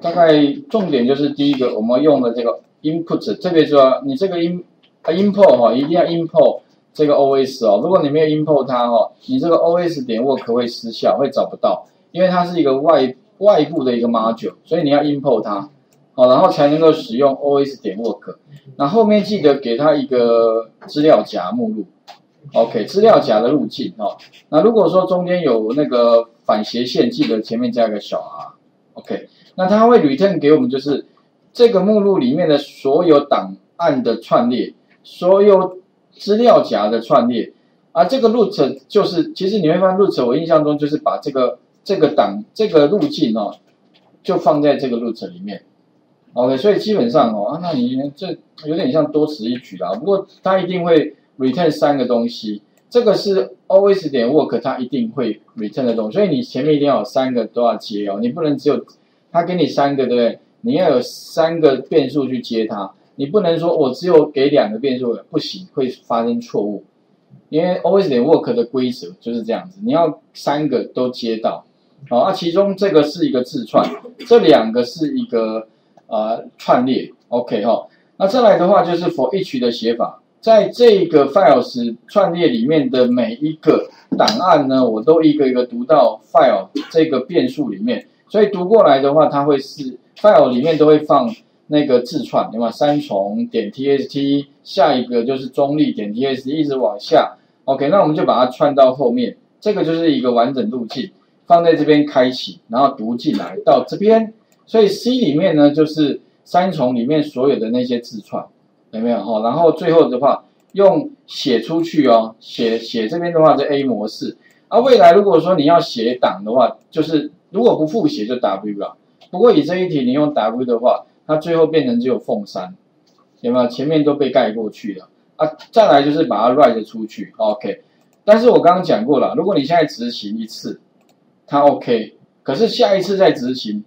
大概重点就是第一个，我们用的这个 input， 特别说、你这个 import 哈，一定要 import 这个 os 哦。如果你没有 import 它哈，你这个 os 点 walk 会失效，会找不到，因为它是一个外部的一个 module， 所以你要 import 它，好，然后才能够使用 os 点 walk。那后面记得给它一个资料夹目录 ，OK， 资料夹的路径哦。那如果说中间有那个反斜线，记得前面加个小 r。OK， 那它会 return 给我们就是这个目录里面的所有档案的串列，所有资料夹的串列，啊，这个 root 就是其实你会发现 root 我印象中就是把这个档这个路径哦，就放在这个 root 里面。OK， 所以基本上哦，啊，那你这有点像多此一举啦，不过它一定会 return 三个东西，这个是 os 点 walk 它一定会 return 的东西，所以你前面一定要有三个都要接哦，你不能只有它给你三个，对不对？你要有三个变数去接它，你不能说我只有给两个变数，不行，会发生错误。因为 os 点 walk 的规则就是这样子，你要三个都接到。好、哦，啊，其中这个是一个字串，这两个是一个串列 ，OK 哈、哦。那再来的话就是 for each 的写法。在这个 files 串列里面的每一个档案呢，我都一个一个读到 file 这个变数里面，所以读过来的话，它会是 file 里面都会放那个字串，对吗？三重点 txt， 下一个就是中立点 txt， 一直往下。OK， 那我们就把它串到后面，这个就是一个完整路径，放在这边开启，然后读进来到这边，所以 C 里面呢就是三重里面所有的那些字串。有没有哈？然后最后的话，用写出去哦，写这边的话是 A 模式。啊，未来如果说你要写档的话，就是如果不复写就 W 啦。不过以这一题你用 W 的话，它最后变成只有凤山，有没有？前面都被盖过去了啊。再来就是把它 write 出去 ，OK。但是我刚刚讲过了，如果你现在执行一次，它 OK， 可是下一次再执行，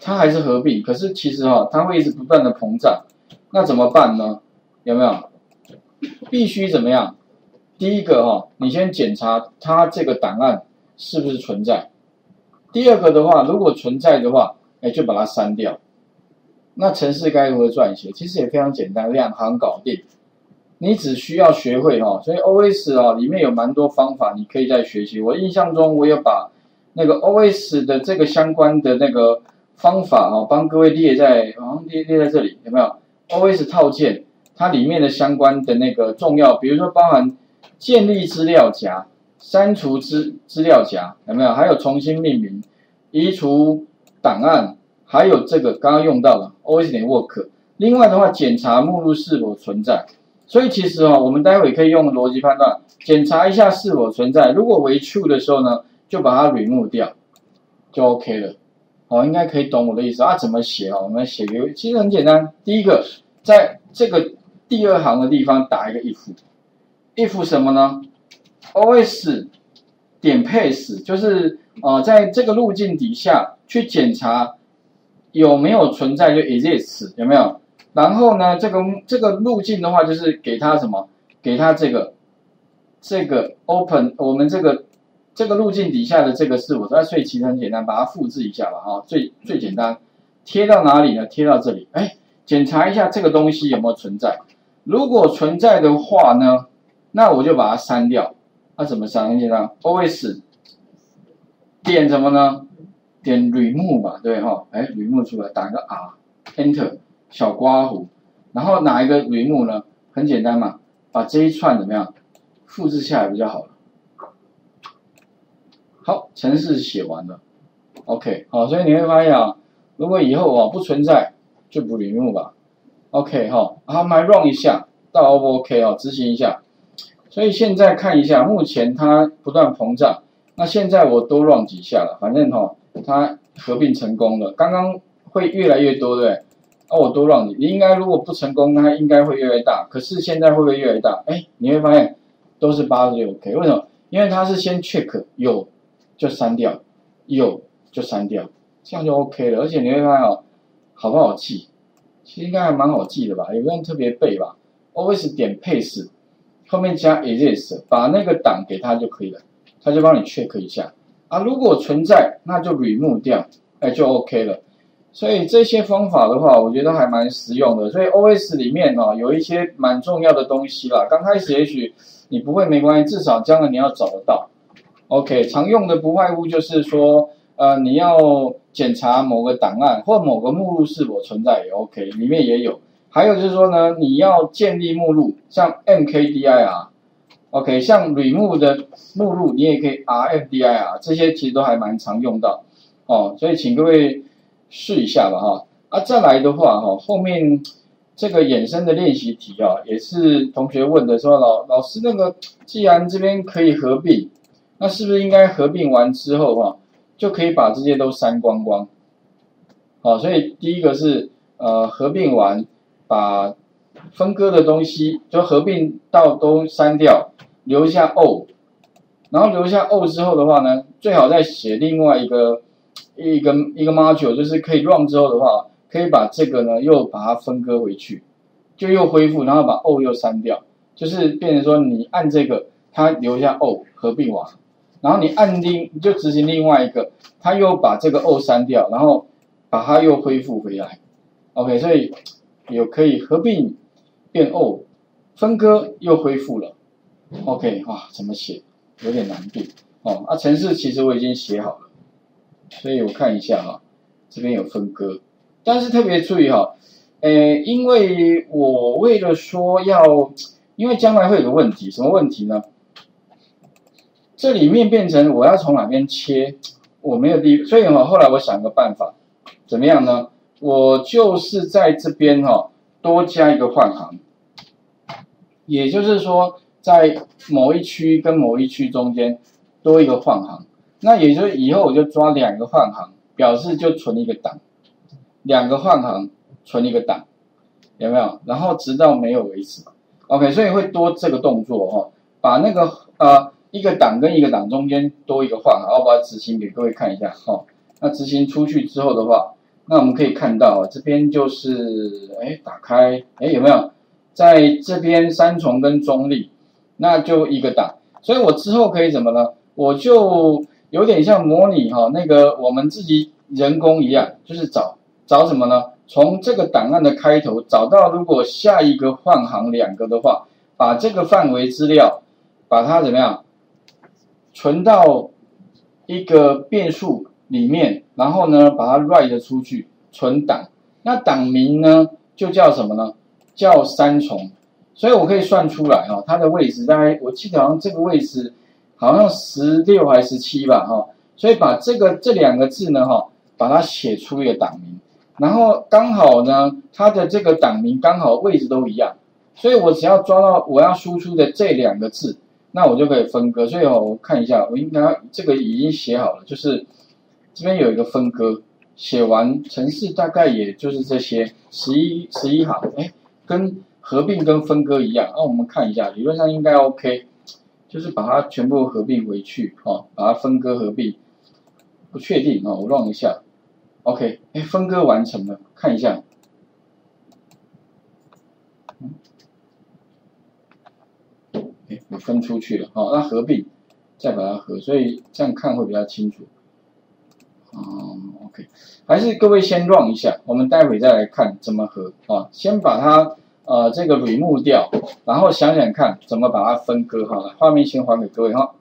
它还是合并。可是其实哈，它会一直不断的膨胀。那怎么办呢？有没有？必须怎么样？第一个哈，你先检查它这个档案是不是存在。第二个的话，如果存在的话，哎，就把它删掉。那程式该如何撰写？其实也非常简单，两行搞定。你只需要学会哈，所以 OS 啊里面有蛮多方法，你可以再学习。我印象中，我有把那个 OS 的这个相关的那个方法哦，帮各位列在这里，有没有？OS 套件，它里面的相关的那个重要，比如说包含建立资料夹、删除资料夹，有没有？还有重新命名、移除档案，还有这个刚刚用到的 OS 点 walk。另外的话，检查目录是否存在。所以其实哦，我们待会可以用逻辑判断，检查一下是否存在。如果为 true 的时候呢，就把它 remove 掉，就 OK 了。好、哦，应该可以懂我的意思啊？怎么写啊？我们写给，其实很简单。第一个，在这个第二行的地方打一个 if，if 什么呢 ？os 点 pass 就是在这个路径底下去检查有没有存在，就 exists 有没有？然后呢，这个路径的话，就是给它什么？给它这个 open 我们这个路径底下的这个是我的，所以其实很简单，把它复制一下吧，哈，最简单，贴到哪里呢？贴到这里，哎，检查一下这个东西有没有存在，如果存在的话呢，那我就把它删掉。那、怎么删？很简单 ，os 点什么呢？点 remove 嘛，对哈，哎 ，remove 出来，打个 r，enter 小刮弧，然后哪一个 remove 呢？很简单嘛，把这一串怎么样复制下来比较好了。好，程式写完了 ，OK， 好，所以你会发现啊，如果以后啊不存在，就不remove用吧 ，OK 哈、哦，好，我们来 run 一下，到 OK 哦，执行一下，所以现在看一下，目前它不断膨胀，那现在我多 run 几下了，反正哈、哦，它合并成功了，刚刚会越来越多，对不对？啊，我多 run 你应该如果不成功，它应该会越来越大，可是现在会不会越来越大？哎，你会发现都是86K， 为什么？因为它是先 check 有。就删掉，有就删掉，这样就 OK 了。而且你会发现哦，好不好记？其实应该还蛮好记的吧，也不用特别背吧。os 点 paste 后面加 exist， 把那个档给它就可以了，它就帮你 check 一下啊。如果存在，那就 remove 掉，哎，就 OK 了。所以这些方法的话，我觉得还蛮实用的。所以 OS 里面哦，有一些蛮重要的东西啦。刚开始也许你不会没关系，至少将来你要找得到。OK， 常用的不外乎就是说，你要检查某个档案或某个目录是否存在也 OK， 里面也有。还有就是说呢，你要建立目录，像 mkdir。 OK， 像 remove 的目录，你也可以 rmdir， 这些其实都还蛮常用到哦，所以请各位试一下吧哈。啊，再来的话哈，后面这个衍生的练习题啊，也是同学问的说，老师那个既然这边可以合并，那是不是应该合并完之后哈，就可以把这些都删光光？好，所以第一个是合并完把分割的东西就合并到都删掉。 留一下 o， 然后留下 o 之后的话呢，最好再写另外一个 module， 就是可以 run 之后的话，可以把这个呢又把它分割回去，就又恢复，然后把 o 又删掉，就是变成说你按这个，它留下 o 合并完，然后你按就执行另外一个，它又把这个 o 删掉，然后把它又恢复回来。OK， 所以有可以合并变 o， 分割又恢复了。 OK， 哇，怎么写有点难度哦。啊，程式其实我已经写好了，所以我看一下哈，这边有分割，但是特别注意哈，因为我为了说要，因为将来会有个问题，什么问题呢？这里面变成我要从哪边切，我没有地，所以哈，后来我想个办法，怎么样呢？我就是在这边哈，多加一个换行，也就是说。 在某一区跟某一区中间多一个换行，那也就是以后我就抓两个换行，表示就存一个档，两个换行存一个档，有没有？然后直到没有为止。OK， 所以会多这个动作哦，把那个一个档跟一个档中间多一个换行，我把它执行给各位看一下哦。那执行出去之后的话，那我们可以看到这边就是打开有没有？在这边三重跟中立。 那就一个档，所以我之后可以怎么呢？我就有点像模拟哈那个我们自己人工一样，就是找什么呢？从这个档案的开头找到，如果下一个换行两个的话，把这个范围资料把它怎么样存到一个变数里面，然后呢把它 write 出去存档。那档名呢就叫什么呢？叫三重。 所以我可以算出来哈，它的位置大概我记得好像这个位置好像16还17吧哈，所以把这两个字呢哈，把它写出一个档名，然后刚好呢它的这个档名刚好位置都一样，所以我只要抓到我要输出的这两个字，那我就可以分割。所以我看一下，我应该这个已经写好了，就是这边有一个分割，写完程式大概也就是这些11行，跟 合并跟分割一样，那我们看一下，理论上应该 OK， 就是把它全部合并回去哦，把它分割合并，不确定哦，我run一下 ，OK， 分割完成了，看一下，我分出去了，哦，那合并，再把它合，所以这样看会比较清楚，OK， 还是各位先run一下，我们待会再来看怎么合啊，先把它。 这个 remove 掉，然后想想看怎么把它分割好了。画面先还给各位哈。